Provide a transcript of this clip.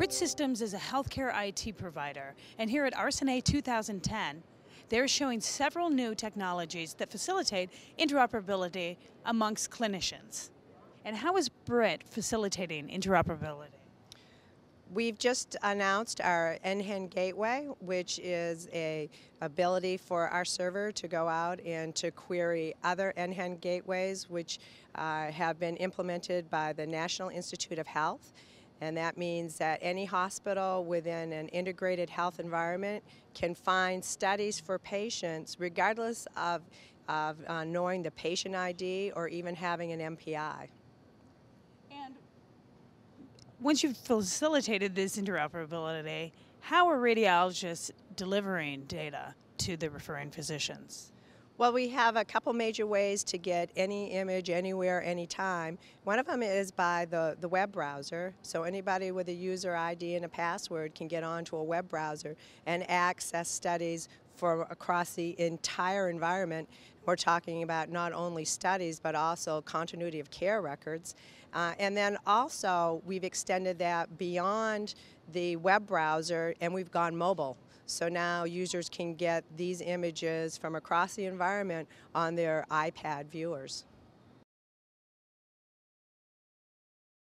BRIT Systems is a healthcare IT provider, and here at Arsene 2010, they're showing several new technologies that facilitate interoperability amongst clinicians. And how is BRIT facilitating interoperability? We've just announced our NHEN gateway, which is an ability for our server to go out and to query other NHEN gateways, which have been implemented by the National Institute of Health. And that means that any hospital within an integrated health environment can find studies for patients regardless of knowing the patient ID or even having an MPI. Once you've facilitated this interoperability, how are radiologists delivering data to the referring physicians? Well, we have a couple major ways to get any image anywhere, anytime. One of them is by the web browser. So anybody with a user ID and a password can get onto a web browser and access studies from across the entire environment. We're talking about not only studies, but also continuity of care records. And then also, we've extended that beyond the web browser, and we've gone mobile. So now users can get these images from across the environment on their iPad viewers.